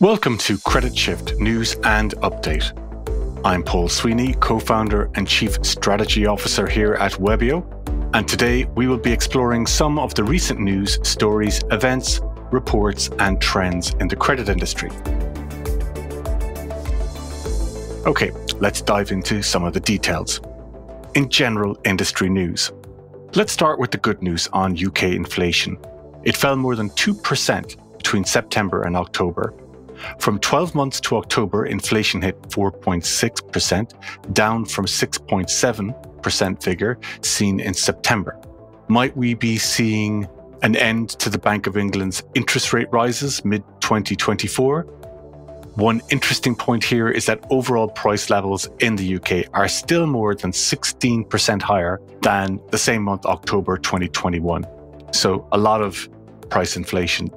Welcome to Credit Shift News and Update. I'm Paul Sweeney, co-founder and chief strategy officer here at Webio, and today we will be exploring some of the recent news, stories, events, reports, and trends in the credit industry. Okay, let's dive into some of the details. In general industry news, let's start with the good news on UK inflation. It fell more than 2% between September and October. From 12 months to October, inflation hit 4.6%, down from 6.7% figure seen in September. Might we be seeing an end to the Bank of England's interest rate rises mid-2024? One interesting point here is that overall price levels in the UK are still more than 16% higher than the same month, October 2021. So a lot of price inflation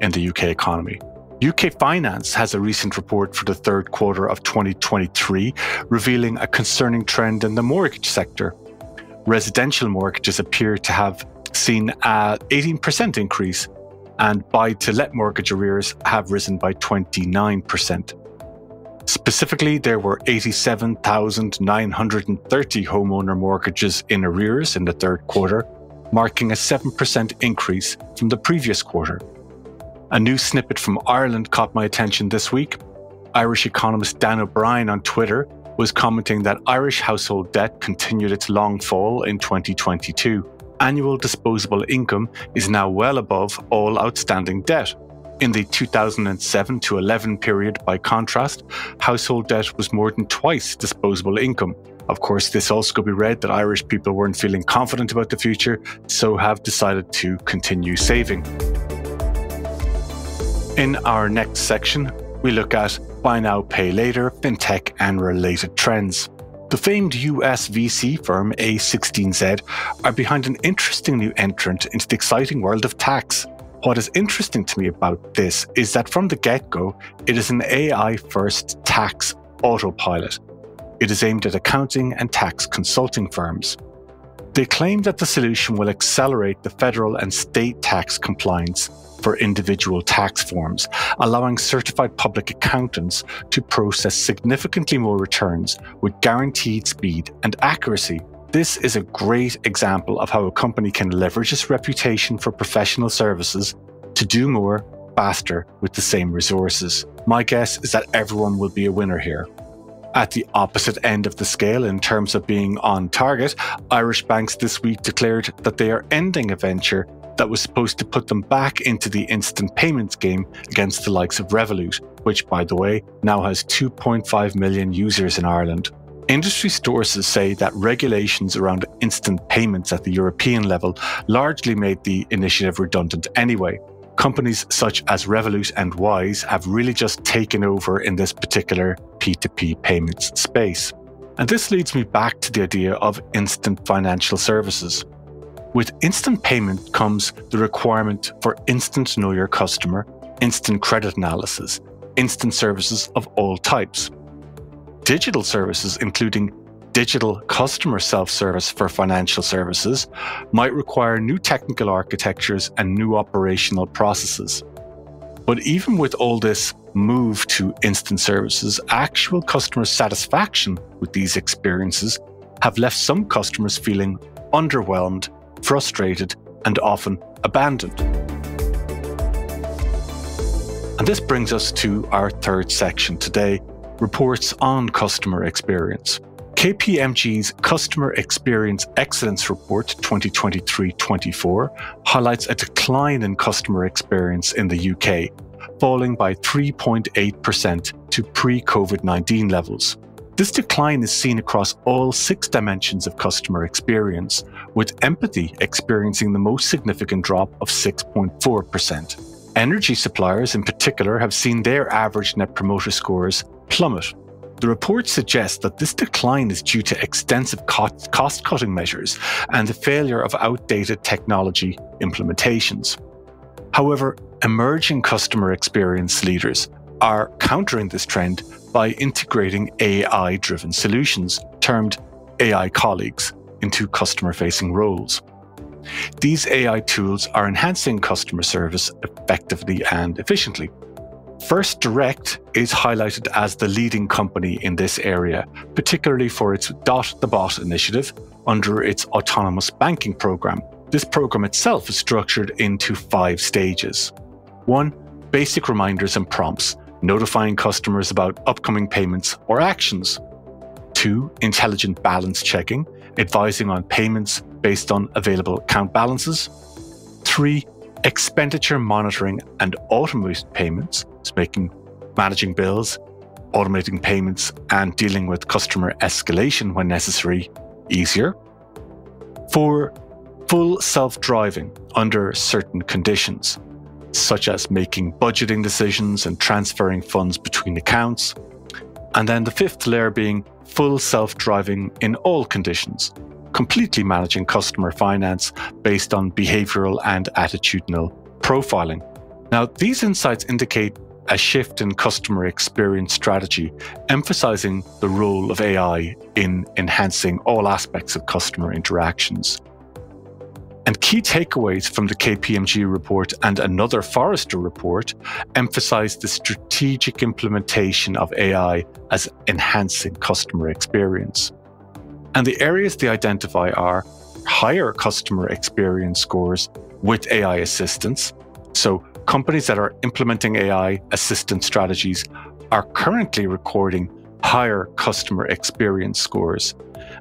in the UK economy. UK Finance has a recent report for the third quarter of 2023 revealing a concerning trend in the mortgage sector. Residential mortgages appear to have seen an 18% increase, and buy-to-let mortgage arrears have risen by 29%. Specifically, there were 87,930 homeowner mortgages in arrears in the third quarter, marking a 7% increase from the previous quarter. A new snippet from Ireland caught my attention this week. Irish economist Dan O'Brien on Twitter was commenting that Irish household debt continued its long fall in 2022. Annual disposable income is now well above all outstanding debt. In the 2007 to 11 period, by contrast, household debt was more than twice disposable income. Of course, this also could be read that Irish people weren't feeling confident about the future, so have decided to continue saving. In our next section, we look at buy now, pay later, fintech and related trends. The famed US VC firm A16Z are behind an interesting new entrant into the exciting world of tax. What is interesting to me about this is that from the get-go, it is an AI-first tax autopilot. It is aimed at accounting and tax consulting firms. They claim that the solution will accelerate the federal and state tax compliance for individual tax forms, allowing certified public accountants to process significantly more returns with guaranteed speed and accuracy. This is a great example of how a company can leverage its reputation for professional services to do more, faster, with the same resources. My guess is that everyone will be a winner here. At the opposite end of the scale in terms of being on target, Irish banks this week declared that they are ending a venture that was supposed to put them back into the instant payments game against the likes of Revolut, which, by the way, now has 2.5 million users in Ireland. Industry sources say that regulations around instant payments at the European level largely made the initiative redundant anyway. Companies such as Revolut and Wise have really just taken over in this particular P2P payments space. And this leads me back to the idea of instant financial services. With instant payment comes the requirement for instant know your customer, instant credit analysis, instant services of all types. Digital services, including digital customer self-service for financial services, might require new technical architectures and new operational processes. But even with all this move to instant services, actual customer satisfaction with these experiences have left some customers feeling underwhelmed, frustrated, and often abandoned. And this brings us to our third section today, reports on customer experience. KPMG's Customer Experience Excellence Report 2023-24 highlights a decline in customer experience in the UK, falling by 3.8% to pre-COVID-19 levels. This decline is seen across all six dimensions of customer experience, with empathy experiencing the most significant drop of 6.4%. Energy suppliers in particular have seen their average net promoter scores plummet. The report suggests that this decline is due to extensive cost-cutting measures and the failure of outdated technology implementations. However, emerging customer experience leaders are countering this trend by integrating AI-driven solutions, termed AI colleagues, into customer-facing roles. These AI tools are enhancing customer service effectively and efficiently. First Direct is highlighted as the leading company in this area, particularly for its Dot the Bot initiative under its autonomous banking program. This program itself is structured into 5 stages. 1. Basic reminders and prompts, notifying customers about upcoming payments or actions. 2. Intelligent balance checking, advising on payments based on available account balances. 3. Expenditure monitoring and automated payments, managing bills, automating payments, and dealing with customer escalation when necessary easier. 4. Full self-driving under certain conditions, such as making budgeting decisions and transferring funds between accounts. And then the 5th layer being full self-driving in all conditions, completely managing customer finance based on behavioral and attitudinal profiling. Now, these insights indicate a shift in customer experience strategy, emphasizing the role of AI in enhancing all aspects of customer interactions. And key takeaways from the KPMG report and another Forrester report emphasize the strategic implementation of AI as enhancing customer experience. And the areas they identify are higher customer experience scores with AI assistance. So companies that are implementing AI assistance strategies are currently recording higher customer experience scores.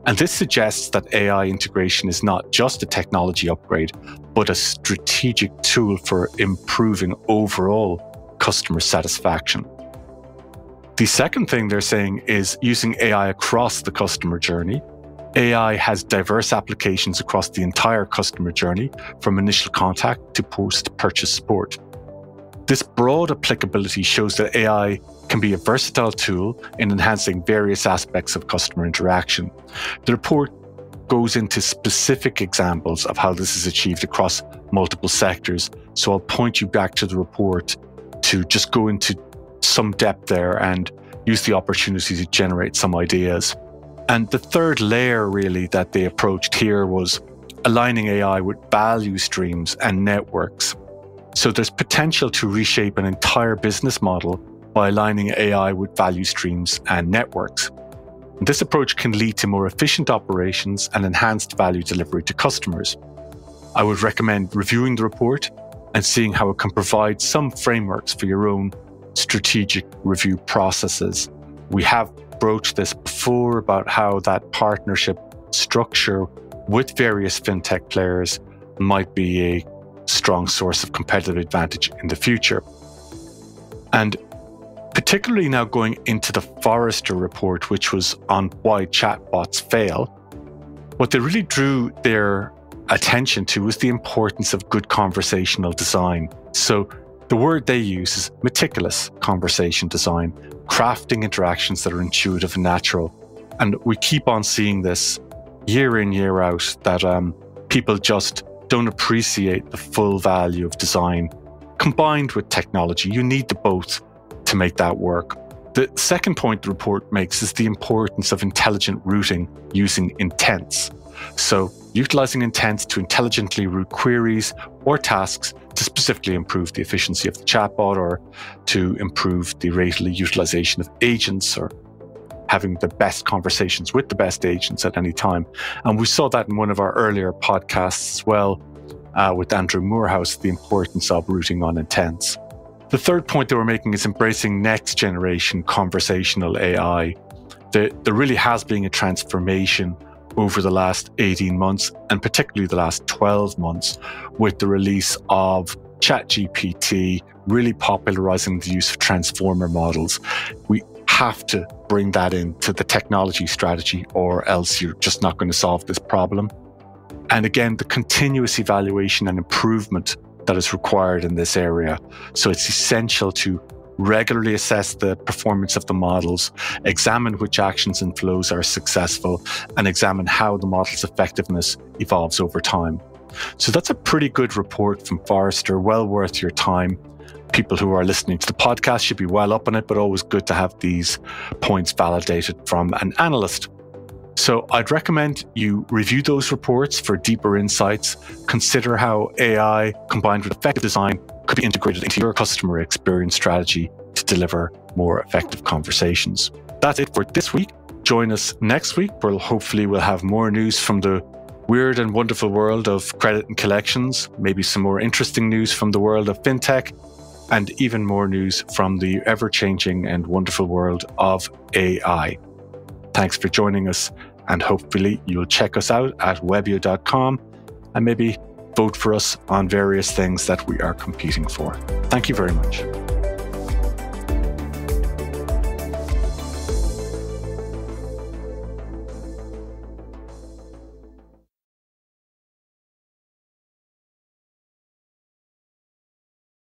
And this suggests that AI integration is not just a technology upgrade, but a strategic tool for improving overall customer satisfaction. The second thing they're saying is using AI across the customer journey. AI has diverse applications across the entire customer journey, from initial contact to post-purchase support. This broad applicability shows that AI can be a versatile tool in enhancing various aspects of customer interaction. The report goes into specific examples of how this is achieved across multiple sectors. So I'll point you back to the report to just go into some depth there and use the opportunity to generate some ideas. And the third layer really that they approached here was aligning AI with value streams and networks. So there's potential to reshape an entire business model by aligning AI with value streams and networks. This approach can lead to more efficient operations and enhanced value delivery to customers. I would recommend reviewing the report and seeing how it can provide some frameworks for your own strategic review processes. We have broached this before about how that partnership structure with various fintech players might be a strong source of competitive advantage in the future. And particularly now going into the Forrester report, which was on why chatbots fail, what they really drew their attention to was the importance of good conversational design. So the word they use is meticulous conversation design, crafting interactions that are intuitive and natural. And we keep on seeing this year in, year out, that people just don't appreciate the full value of design combined with technology. You need the both to make that work. The second point the report makes is the importance of intelligent routing using intents. So utilizing intents to intelligently route queries or tasks to specifically improve the efficiency of the chatbot or to improve the rate of utilization of agents or having the best conversations with the best agents at any time. And we saw that in one of our earlier podcasts as well with Andrew Moorhouse, the importance of routing on intents. The third point they were making is embracing next generation conversational AI. There really has been a transformation over the last 18 months and particularly the last 12 months with the release of ChatGPT, really popularizing the use of transformer models. We have to bring that into the technology strategy or else you're just not going to solve this problem. And again, the continuous evaluation and improvement that is required in this area. So it's essential to regularly assess the performance of the models, examine which actions and flows are successful, and examine how the model's effectiveness evolves over time. So that's a pretty good report from Forrester, well worth your time. People who are listening to the podcast should be well up on it, but always good to have these points validated from an analyst. So I'd recommend you review those reports for deeper insights. Consider how AI combined with effective design could be integrated into your customer experience strategy deliver more effective conversations. That's it for this week. Join us next week, where hopefully we'll have more news from the weird and wonderful world of credit and collections, maybe some more interesting news from the world of fintech, and even more news from the ever-changing and wonderful world of AI. Thanks for joining us, and hopefully you'll check us out at webio.com and maybe vote for us on various things that we are competing for. Thank you very much.